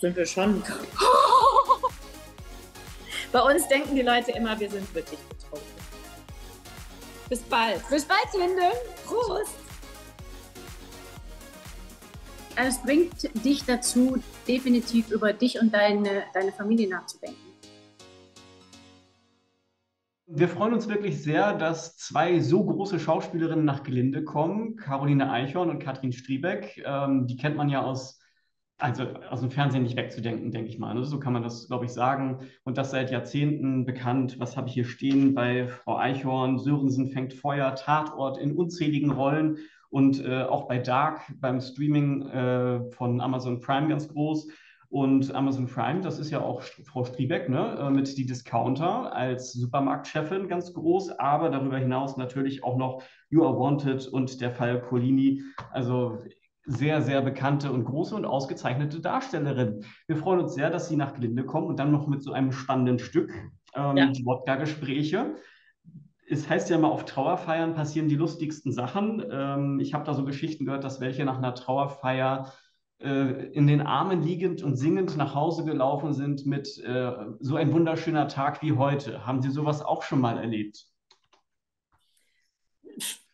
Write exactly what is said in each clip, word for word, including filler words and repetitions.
Sind wir schon. Bei uns denken die Leute immer, wir sind wirklich betrunken. Bis bald. Bis bald, Glinde. Prost. Es bringt dich dazu, definitiv über dich und deine, deine Familie nachzudenken. Wir freuen uns wirklich sehr, dass zwei so große Schauspielerinnen nach Glinde kommen, Karoline Eichhorn und Catrin Striebeck. Ähm, die kennt man ja aus, also aus dem Fernsehen nicht wegzudenken, denke ich mal. Ne? So kann man das, glaube ich, sagen. Und das seit Jahrzehnten bekannt. Was habe ich hier stehen bei Frau Eichhorn? Sörensen fängt Feuer, Tatort in unzähligen Rollen. Und äh, auch bei Dark, beim Streaming äh, von Amazon Prime ganz groß. Und Amazon Prime, das ist ja auch Frau Striebeck, ne, mit Die Discounter als Supermarktchefin ganz groß, aber darüber hinaus natürlich auch noch You Are Wanted und der Fall Collini, also sehr, sehr bekannte und große und ausgezeichnete Darstellerin. Wir freuen uns sehr, dass Sie nach Glinde kommen und dann noch mit so einem spannenden Stück, ähm, ja. Die Vodkagespräche. Es heißt ja immer, auf Trauerfeiern passieren die lustigsten Sachen. Ähm, ich habe da so Geschichten gehört, dass welche nach einer Trauerfeier in den Armen liegend und singend nach Hause gelaufen sind mit äh, so ein wunderschöner Tag wie heute. Haben Sie sowas auch schon mal erlebt?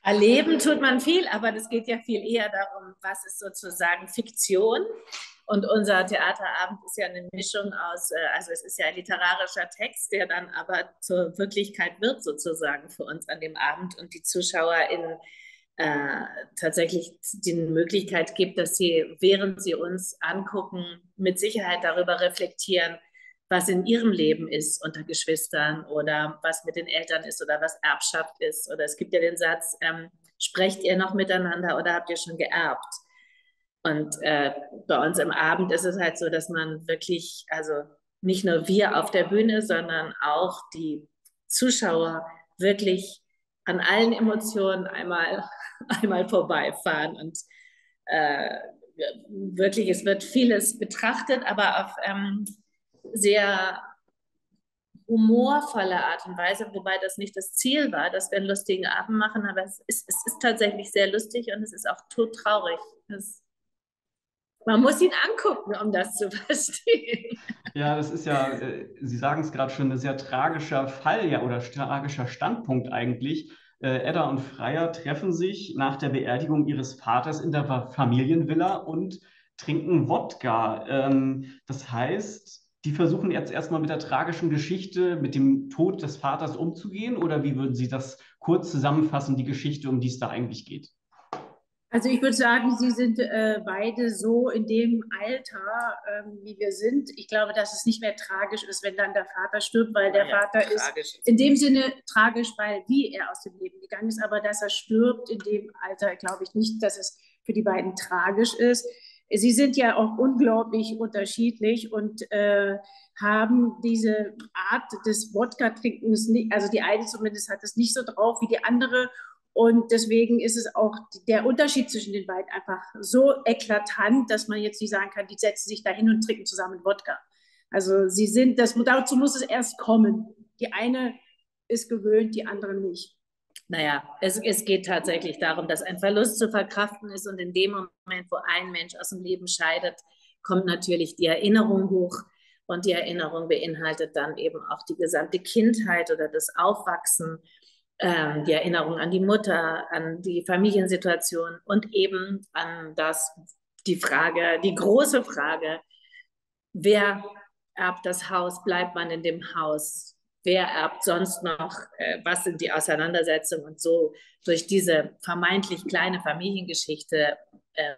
Erleben tut man viel, aber das geht ja viel eher darum, was ist sozusagen Fiktion. Und unser Theaterabend ist ja eine Mischung aus, also es ist ja ein literarischer Text, der dann aber zur Wirklichkeit wird sozusagen für uns an dem Abend und die Zuschauer in Äh, tatsächlich die Möglichkeit gibt, dass sie, während sie uns angucken, mit Sicherheit darüber reflektieren, was in ihrem Leben ist unter Geschwistern oder was mit den Eltern ist oder was Erbschaft ist. Oder es gibt ja den Satz, ähm, sprecht ihr noch miteinander oder habt ihr schon geerbt? Und äh, bei uns im Abend ist es halt so, dass man wirklich, also nicht nur wir auf der Bühne, sondern auch die Zuschauer wirklich an allen Emotionen einmal, einmal vorbeifahren. Und äh, wirklich, es wird vieles betrachtet, aber auf ähm, sehr humorvolle Art und Weise, wobei das nicht das Ziel war, dass wir einen lustigen Abend machen, aber es ist, es ist tatsächlich sehr lustig und es ist auch todtraurig. Das, man muss ihn angucken, um das zu verstehen. Ja, das ist ja, äh, Sie sagen es gerade schon, ein sehr tragischer Fall ja, oder tragischer Standpunkt eigentlich. Äh, Edda und Freya treffen sich nach der Beerdigung ihres Vaters in der Familienvilla und trinken Wodka. Ähm, das heißt, die versuchen jetzt erstmal mit der tragischen Geschichte, mit dem Tod des Vaters umzugehen, oder wie würden Sie das kurz zusammenfassen, die Geschichte, um die es da eigentlich geht? Also ich würde sagen, sie sind äh, beide so in dem Alter, ähm, wie wir sind. Ich glaube, dass es nicht mehr tragisch ist, wenn dann der Vater stirbt, weil der ja, Vater ja, ist in dem Sinne tragisch, weil wie er aus dem Leben gegangen ist. Aber dass er stirbt in dem Alter, glaube ich nicht, dass es für die beiden tragisch ist. Sie sind ja auch unglaublich unterschiedlich und äh, haben diese Art des Wodka-Trinkens nicht, also die eine zumindest hat es nicht so drauf wie die andere. Und deswegen ist es auch der Unterschied zwischen den beiden einfach so eklatant, dass man jetzt nicht sagen kann, die setzen sich da hin und trinken zusammen Wodka. Also sie sind, das, dazu muss es erst kommen. Die eine ist gewöhnt, die andere nicht. Naja, es, es geht tatsächlich darum, dass ein Verlust zu verkraften ist und in dem Moment, wo ein Mensch aus dem Leben scheidet, kommt natürlich die Erinnerung hoch. Und die Erinnerung beinhaltet dann eben auch die gesamte Kindheit oder das Aufwachsen. Ähm, die Erinnerung an die Mutter, an die Familiensituation und eben an das, die Frage, die große Frage, wer erbt das Haus, bleibt man in dem Haus, wer erbt sonst noch, äh, was sind die Auseinandersetzungen, und so durch diese vermeintlich kleine Familiengeschichte, äh,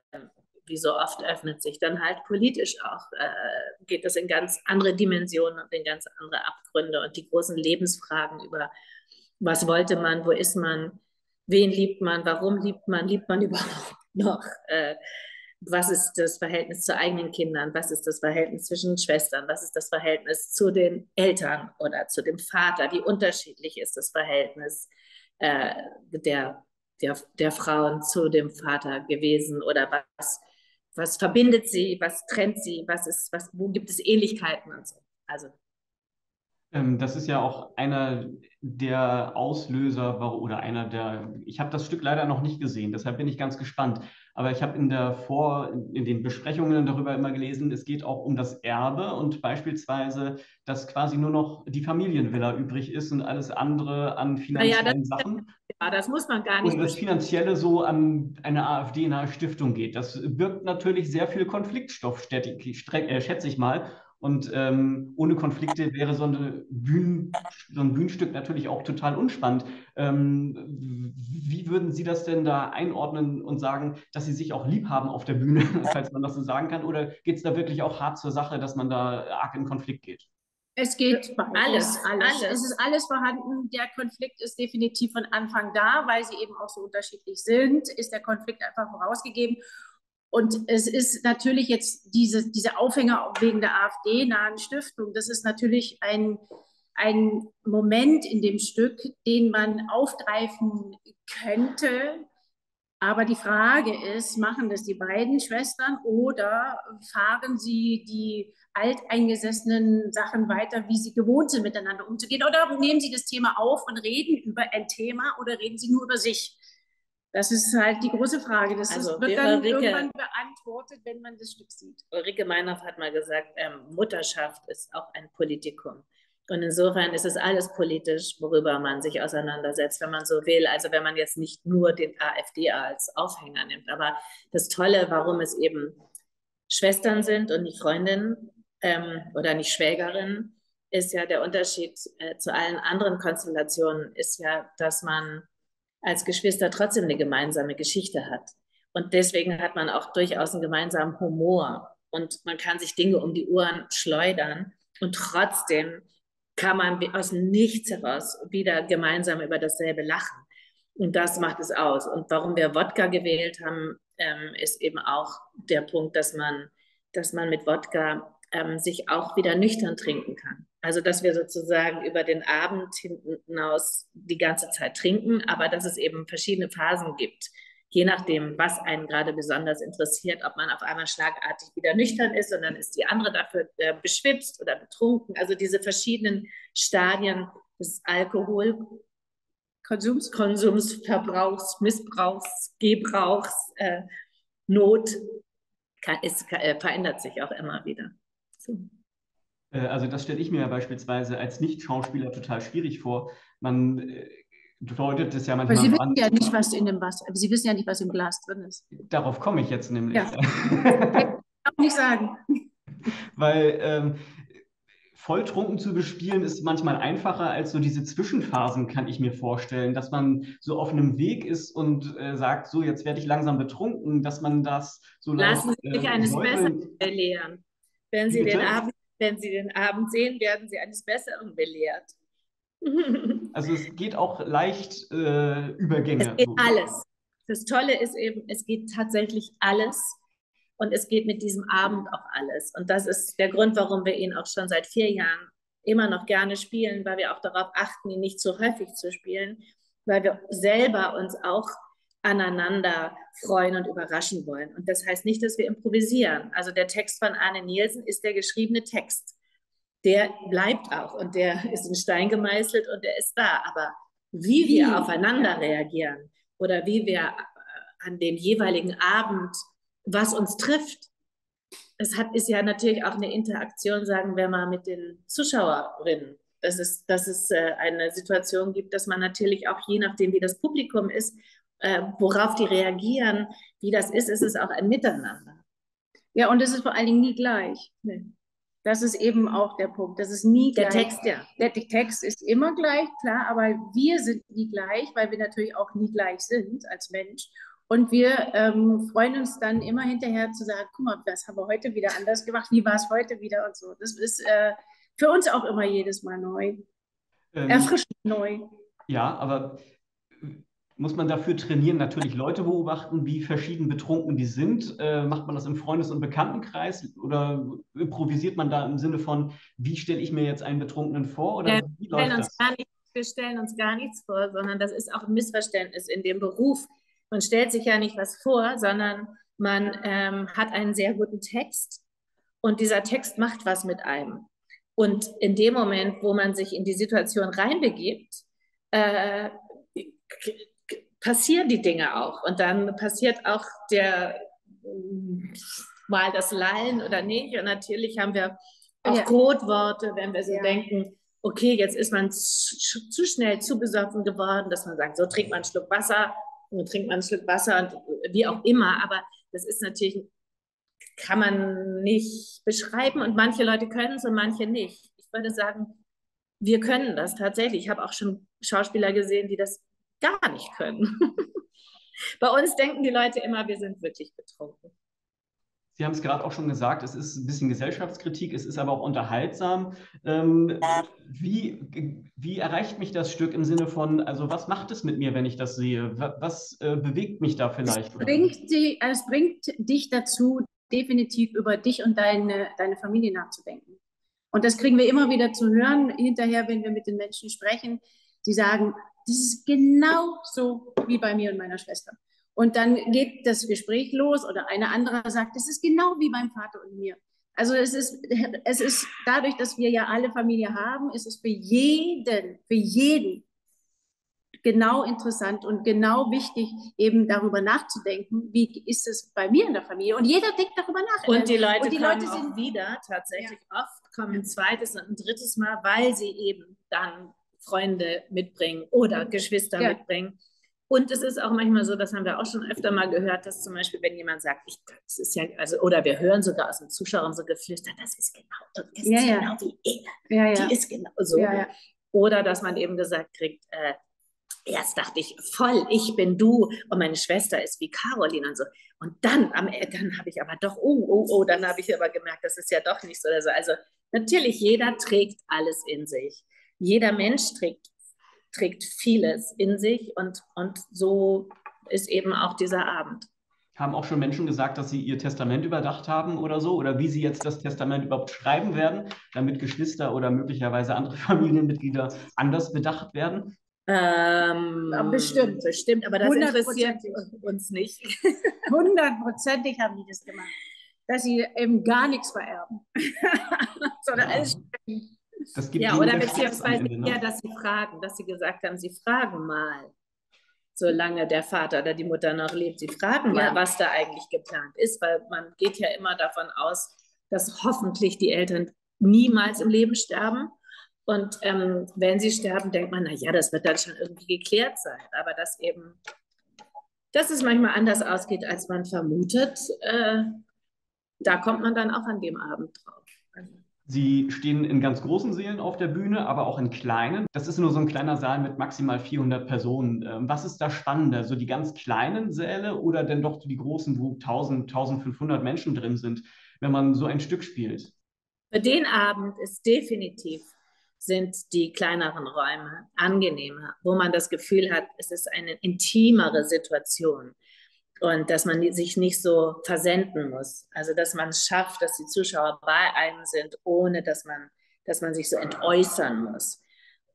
wie so oft, öffnet sich dann halt politisch auch, äh, geht das in ganz andere Dimensionen und in ganz andere Abgründe und die großen Lebensfragen über: Was wollte man, wo ist man, wen liebt man, warum liebt man, liebt man überhaupt noch? Äh, was ist das Verhältnis zu eigenen Kindern, was ist das Verhältnis zwischen Schwestern, was ist das Verhältnis zu den Eltern oder zu dem Vater, wie unterschiedlich ist das Verhältnis äh, der, der, der Frauen zu dem Vater gewesen, oder was, was verbindet sie, was trennt sie, was ist, was, wo gibt es Ähnlichkeiten und so. Also Das ist ja auch einer der Auslöser oder einer der, ich habe das Stück leider noch nicht gesehen, deshalb bin ich ganz gespannt. Aber ich habe in der Vor, in den Besprechungen darüber immer gelesen, es geht auch um das Erbe und beispielsweise, dass quasi nur noch die Familienvilla übrig ist und alles andere an finanziellen naja, das, Sachen. Ja, das muss man gar nicht. Und das Finanzielle so an eine AfD nahe Stiftung geht. Das birgt natürlich sehr viel Konfliktstoff, schätze ich mal. Und ähm, ohne Konflikte wäre so, eine Bühnen, so ein Bühnenstück natürlich auch total unspannend. Ähm, wie würden Sie das denn da einordnen und sagen, dass Sie sich auch lieb haben auf der Bühne, falls man das so sagen kann? Oder geht es da wirklich auch hart zur Sache, dass man da arg in Konflikt geht? Es geht alles, alles. Es ist alles vorhanden. Der Konflikt ist definitiv von Anfang da, weil sie eben auch so unterschiedlich sind, ist der Konflikt einfach vorausgegeben. Und es ist natürlich jetzt diese, diese Aufhänger wegen der AfD-nahen Stiftung, das ist natürlich ein, ein Moment in dem Stück, den man aufgreifen könnte. Aber die Frage ist, machen das die beiden Schwestern oder fahren sie die alteingesessenen Sachen weiter, wie sie gewohnt sind, miteinander umzugehen? Oder nehmen sie das Thema auf und reden über ein Thema oder reden sie nur über sich? Das ist halt die große Frage. Das also, ist, wird dann Ulrike, irgendwann beantwortet, wenn man das Stück sieht. Ulrike Meinhof hat mal gesagt, ähm, Mutterschaft ist auch ein Politikum. Und insofern ist es alles politisch, worüber man sich auseinandersetzt, wenn man so will. Also wenn man jetzt nicht nur den AfD als Aufhänger nimmt. Aber das Tolle, warum es eben Schwestern sind und nicht Freundinnen ähm, oder nicht Schwägerinnen, ist ja der Unterschied äh, zu allen anderen Konstellationen, ist ja, dass man als Geschwister trotzdem eine gemeinsame Geschichte hat. Und deswegen hat man auch durchaus einen gemeinsamen Humor. Und man kann sich Dinge um die Ohren schleudern. Und trotzdem kann man aus nichts heraus wieder gemeinsam über dasselbe lachen. Und das macht es aus. Und warum wir Wodka gewählt haben, ähm, ist eben auch der Punkt, dass man, dass man mit Wodka ähm, sich auch wieder nüchtern trinken kann. Also, dass wir sozusagen über den Abend hinaus die ganze Zeit trinken, aber dass es eben verschiedene Phasen gibt, je nachdem, was einen gerade besonders interessiert, ob man auf einmal schlagartig wieder nüchtern ist und dann ist die andere dafür äh, beschwipst oder betrunken. Also diese verschiedenen Stadien des Alkoholkonsums, Konsums, Verbrauchs, Missbrauchs, Gebrauchs, äh, Not, kann, ist, äh, verändert sich auch immer wieder. So. Also das stelle ich mir ja beispielsweise als Nicht-Schauspieler total schwierig vor. Man deutet es ja manchmal an. Aber Sie wissen an, ja nicht, was in dem Wasser, Sie wissen ja nicht, was im Glas drin ist. Darauf komme ich jetzt nämlich. Ja. Ich kann auch nicht sagen. Weil ähm, volltrunken zu bespielen ist manchmal einfacher als so diese Zwischenphasen, kann ich mir vorstellen, dass man so auf einem Weg ist und äh, sagt, so jetzt werde ich langsam betrunken, dass man das so lassen Sie sich äh, eines Besseren belehren. Wenn Sie den Abend Wenn Sie den Abend sehen, werden Sie eines Besseren belehrt. Also es geht auch leicht äh, Übergänge. Es geht alles. Das Tolle ist eben, es geht tatsächlich alles und es geht mit diesem Abend auch alles. Und das ist der Grund, warum wir ihn auch schon seit vier Jahren immer noch gerne spielen, weil wir auch darauf achten, ihn nicht zu häufig zu spielen, weil wir selber uns auch aneinander freuen und überraschen wollen. Und das heißt nicht, dass wir improvisieren. Also der Text von Arne Nielsen ist der geschriebene Text. Der bleibt auch und der ist in Stein gemeißelt und der ist da. Aber wie wir aufeinander reagieren oder wie wir an dem jeweiligen Abend, was uns trifft, es hat, ist ja natürlich auch eine Interaktion, sagen wir mal, mit den Zuschauerinnen. Das ist, dass es eine Situation gibt, dass man natürlich auch, je nachdem, wie das Publikum ist, Äh, worauf die reagieren, wie das ist, ist es auch ein Miteinander. Ja, und es ist vor allen Dingen nie gleich. Nee. Das ist eben auch der Punkt. Das ist nie gleich. Der Text, ja. Der Text ist immer gleich, klar, aber wir sind nie gleich, weil wir natürlich auch nie gleich sind als Mensch. Und wir ähm, freuen uns dann immer hinterher zu sagen, guck mal, das haben wir heute wieder anders gemacht, wie war es heute wieder und so. Das ist äh, für uns auch immer jedes Mal neu. Ähm, Erfrischend neu. Ja, aber muss man dafür trainieren, natürlich Leute beobachten, wie verschieden betrunken die sind? Äh, macht man das im Freundes- und Bekanntenkreis oder improvisiert man da im Sinne von, wie stelle ich mir jetzt einen Betrunkenen vor? Oder ja, wie läuft wir, uns das? Gar nicht, wir stellen uns gar nichts vor, sondern das ist auch ein Missverständnis in dem Beruf. Man stellt sich ja nicht was vor, sondern man ähm, hat einen sehr guten Text und dieser Text macht was mit einem. Und in dem Moment, wo man sich in die Situation reinbegibt, äh, passieren die Dinge auch. Und dann passiert auch der, mal das Lallen oder nicht. Und natürlich haben wir auch ja. Codeworte, wenn wir so ja. denken, okay, jetzt ist man zu, zu schnell zu besoffen geworden, dass man sagt, so trinkt man einen Schluck Wasser, und trinkt man einen Schluck Wasser und wie auch immer. Aber das ist natürlich, kann man nicht beschreiben. Und manche Leute können es und manche nicht. Ich würde sagen, wir können das tatsächlich. Ich habe auch schon Schauspieler gesehen, die das gar nicht können. Bei uns denken die Leute immer, wir sind wirklich betrunken. Sie haben es gerade auch schon gesagt, es ist ein bisschen Gesellschaftskritik, es ist aber auch unterhaltsam. Ähm, wie, wie erreicht mich das Stück im Sinne von, also was macht es mit mir, wenn ich das sehe? Was, was äh, bewegt mich da vielleicht? Es bringt, die, es bringt dich dazu, definitiv über dich und deine, deine Familie nachzudenken. Und das kriegen wir immer wieder zu hören, hinterher, wenn wir mit den Menschen sprechen, die sagen, das ist genau so wie bei mir und meiner Schwester. Und dann geht das Gespräch los oder eine andere sagt, das ist genau wie beim Vater und mir. Also es ist, es ist dadurch, dass wir ja alle Familie haben, ist es für jeden, für jeden genau interessant und genau wichtig, eben darüber nachzudenken, wie ist es bei mir in der Familie. Und jeder denkt darüber nach. Und die Leute, und die Leute sind wieder tatsächlich ja. oft, kommen ein zweites und ein drittes Mal, weil sie eben dann Freunde mitbringen oder Geschwister ja. mitbringen. Und es ist auch manchmal so, das haben wir auch schon öfter mal gehört, dass zum Beispiel, wenn jemand sagt, ich, das ist ja, also, oder wir hören sogar aus den Zuschauern so geflüstert, das ist genau, das ja, ist ja. genau wie Ehe, ja, ja. die ist genau so. Ja, ja. Oder dass man eben gesagt kriegt, äh, erst dachte ich voll, ich bin du und meine Schwester ist wie Karoline und so. Und dann, am, dann habe ich aber doch, oh, oh, oh, dann habe ich aber gemerkt, das ist ja doch nicht so oder so. Also natürlich, jeder trägt alles in sich. Jeder Mensch trägt trägt vieles in sich und, und so ist eben auch dieser Abend. Haben auch schon Menschen gesagt, dass sie ihr Testament überdacht haben oder so oder wie sie jetzt das Testament überhaupt schreiben werden, damit Geschwister oder möglicherweise andere Familienmitglieder anders bedacht werden? Ähm, bestimmt, bestimmt, aber das interessiert uns nicht. Hundertprozentig haben die das gemacht, dass sie eben gar nichts vererben, sondern ja. alles. Das gibt ja, oder beziehungsweise eher, dass sie fragen, dass sie gesagt haben, sie fragen mal, solange der Vater oder die Mutter noch lebt, sie fragen mal, ja. was da eigentlich geplant ist, weil man geht ja immer davon aus, dass hoffentlich die Eltern niemals im Leben sterben und ähm, wenn sie sterben, denkt man, naja, das wird dann schon irgendwie geklärt sein, aber dass eben, dass es manchmal anders ausgeht, als man vermutet, äh, da kommt man dann auch an dem Abend drauf. Sie stehen in ganz großen Sälen auf der Bühne, aber auch in kleinen. Das ist nur so ein kleiner Saal mit maximal vierhundert Personen. Was ist da spannender? So die ganz kleinen Säle oder denn doch die großen, wo tausend, tausendfünfhundert Menschen drin sind, wenn man so ein Stück spielt? Für den Abend ist definitiv, sind die kleineren Räume angenehmer, wo man das Gefühl hat, es ist eine intimere Situation. Und dass man sich nicht so versenden muss. Also dass man es schafft, dass die Zuschauer bei einem sind, ohne dass man, dass man sich so entäußern muss.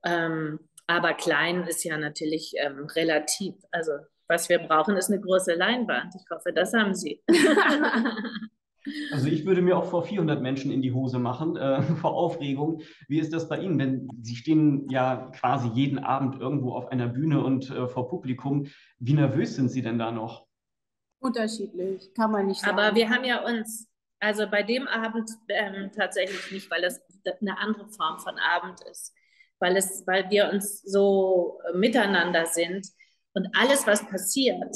Ähm, aber klein ist ja natürlich ähm, relativ. Also was wir brauchen, ist eine große Leinwand. Ich hoffe, das haben Sie. Also ich würde mir auch vor vierhundert Menschen in die Hose machen, äh, vor Aufregung. Wie ist das bei Ihnen? Denn Sie stehen ja quasi jeden Abend irgendwo auf einer Bühne und äh, vor Publikum. Wie nervös sind Sie denn da noch? Unterschiedlich, kann man nicht sagen. Aber wir haben ja uns, also bei dem Abend ähm, tatsächlich nicht, weil das eine andere Form von Abend ist, weil, es, weil wir uns so miteinander sind und alles, was passiert,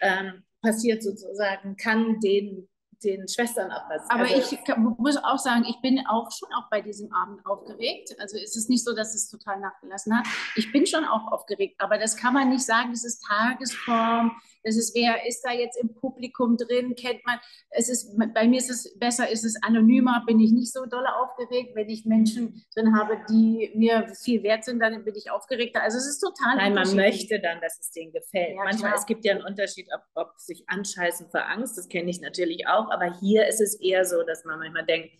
ähm, passiert sozusagen, kann den, den Schwestern auch passieren. Aber also, ich kann, muss auch sagen, ich bin auch schon auch bei diesem Abend aufgeregt, also es ist nicht so, dass es total nachgelassen hat. Ich bin schon auch aufgeregt, aber das kann man nicht sagen, das ist Tagesform. Das ist, wer ist da jetzt im Publikum drin, kennt man, es ist, bei mir ist es besser, ist es anonymer, bin ich nicht so doll aufgeregt, wenn ich Menschen drin habe, die mir viel wert sind, dann bin ich aufgeregter, also es ist total nein, man möchte dann, dass es denen gefällt. Ja, manchmal, klar. Es gibt ja einen Unterschied, ob, ob sich anscheißen vor Angst, das kenne ich natürlich auch, aber hier ist es eher so, dass man manchmal denkt,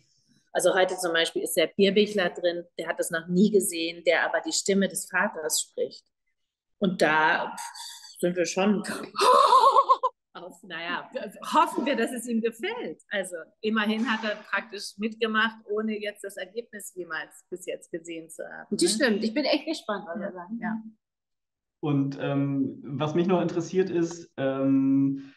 also heute zum Beispiel ist der Bierbichler drin, der hat das noch nie gesehen, der aber die Stimme des Vaters spricht und da sind wir schon auf, naja, also hoffen wir, dass es ihm gefällt. Also immerhin hat er praktisch mitgemacht, ohne jetzt das Ergebnis jemals bis jetzt gesehen zu haben. Ne? Das stimmt, ich bin echt gespannt, was er sagt. Ja. Und ähm, was mich noch interessiert ist, ähm,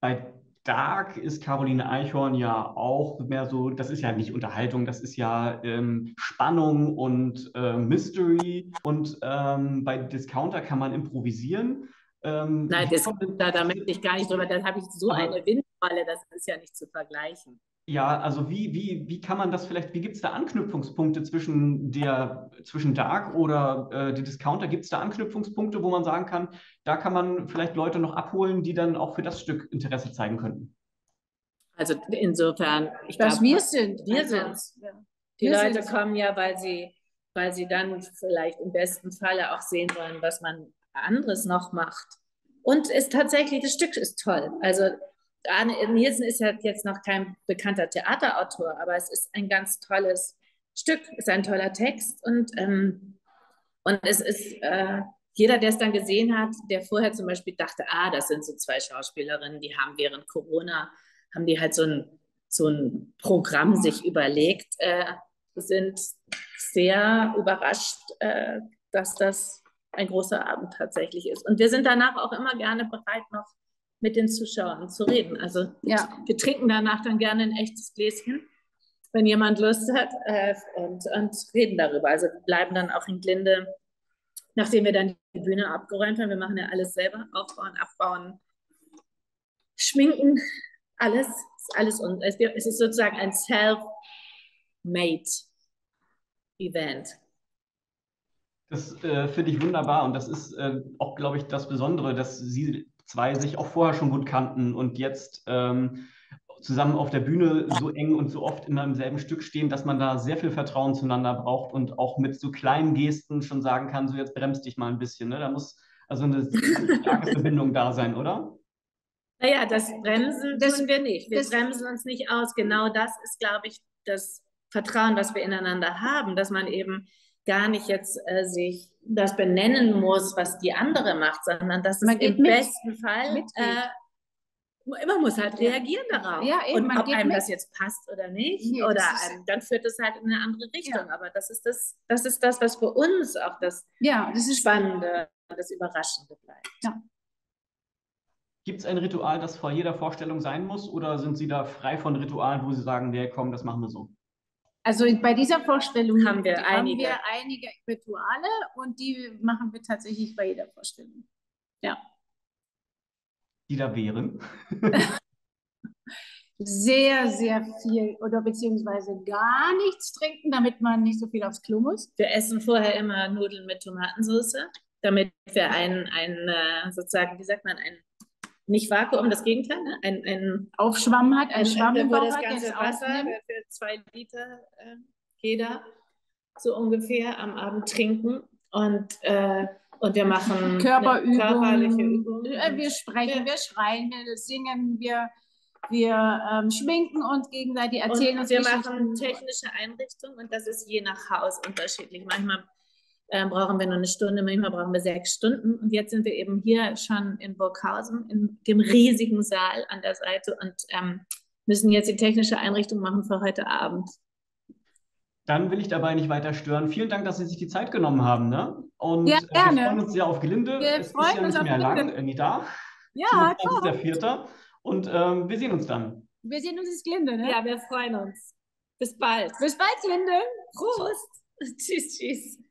bei Dark ist Karoline Eichhorn ja auch mehr so, das ist ja nicht Unterhaltung, das ist ja ähm, Spannung und äh, Mystery. Und ähm, bei Discounter kann man improvisieren. Ähm, Nein, Discounter, da möchte ich gar nicht drüber, da habe ich so aber, eine Windrolle, das ist ja nicht zu vergleichen. Ja, also wie, wie, wie kann man das vielleicht, wie gibt es da Anknüpfungspunkte zwischen, der, zwischen Dark oder äh, die Discounter? Gibt es da Anknüpfungspunkte, wo man sagen kann, da kann man vielleicht Leute noch abholen, die dann auch für das Stück Interesse zeigen könnten? Also insofern, ich glaube, wir sind, wir sind. Die Leute kommen ja, weil sie, weil sie dann vielleicht im besten Falle auch sehen wollen, was man anderes noch macht. Und ist tatsächlich, das Stück ist toll. Also Arne Nielsen ist ja jetzt noch kein bekannter Theaterautor, aber es ist ein ganz tolles Stück, ist ein toller Text und, ähm, und es ist, äh, jeder, der es dann gesehen hat, der vorher zum Beispiel dachte, ah, das sind so zwei Schauspielerinnen, die haben während Corona, haben die halt so ein, so ein Programm sich überlegt, äh, sind sehr überrascht, äh, dass das ein großer Abend tatsächlich ist. Und wir sind danach auch immer gerne bereit, noch mit den Zuschauern zu reden. Also ja, wir trinken danach dann gerne ein echtes Gläschen, wenn jemand Lust hat, äh, und, und reden darüber. Also wir bleiben dann auch in Glinde, nachdem wir dann die Bühne abgeräumt haben. Wir machen ja alles selber, aufbauen, abbauen, schminken, alles. Ist alles und es ist sozusagen ein Self-Made-Event. Das äh, finde ich wunderbar und das ist äh, auch, glaube ich, das Besondere, dass Sie zwei sich auch vorher schon gut kannten und jetzt ähm, zusammen auf der Bühne so eng und so oft immer im selben Stück stehen, dass man da sehr viel Vertrauen zueinander braucht und auch mit so kleinen Gesten schon sagen kann, so jetzt bremst dich mal ein bisschen. Ne? Da muss also eine starke Verbindung da sein, oder? Naja, das Bremsen das, tun wir nicht. Wir bremsen uns nicht aus. Genau das ist, glaube ich, das Vertrauen, was wir ineinander haben, dass man eben gar nicht jetzt äh, sich das benennen muss, was die andere macht, sondern dass man es im mit. besten Fall, äh, man muss halt reagieren darauf. Ja, eben, und ob einem mit. das jetzt passt oder nicht, nee, oder einem, dann führt es halt in eine andere Richtung. Ja. Aber das ist das, das ist das, was für uns auch das, ja, das ist Spannende, das Überraschende bleibt. Ja. Gibt es ein Ritual, das vor jeder Vorstellung sein muss, oder sind Sie da frei von Ritualen, wo Sie sagen, nee, komm, das machen wir so? Also bei dieser Vorstellung haben wir, haben einige. wir einige Rituale und die machen wir tatsächlich bei jeder Vorstellung. Ja. Die da wären? Sehr, sehr viel oder beziehungsweise gar nichts trinken, damit man nicht so viel aufs Klo muss. Wir essen vorher immer Nudeln mit Tomatensauce, damit wir ein, ein sozusagen, wie sagt man, ein nicht Vakuum, das Gegenteil, ne? ein, ein Aufschwamm hat, ein, ein Schwamm, wo das ganze Wasser für zwei Liter äh, jeder so ungefähr am Abend trinken und, äh, und wir machen Körperübungen, körperliche Übungen. Wir sprechen, wir schreien, wir singen, wir, wir ähm, schminken uns gegenseitig, erzählen und uns wir machen technische Einrichtungen und das ist je nach Haus unterschiedlich. Manchmal Ähm, brauchen wir nur eine Stunde, manchmal brauchen wir sechs Stunden. Und jetzt sind wir eben hier schon in Burghausen, in dem riesigen Saal an der Seite und ähm, müssen jetzt die technische Einrichtung machen für heute Abend. Dann will ich dabei nicht weiter stören. Vielen Dank, dass Sie sich die Zeit genommen haben. Ne? Und ja, gerne. Wir freuen uns sehr auf Glinde. Wir es freuen ist ja uns nicht mehr lang, irgendwie da. Ja, das ist der Vierte. Und ähm, wir sehen uns dann. Wir sehen uns in Glinde, ne? Ja, wir freuen uns. Bis bald. Bis bald, Glinde. Prost. Tschüss, tschüss.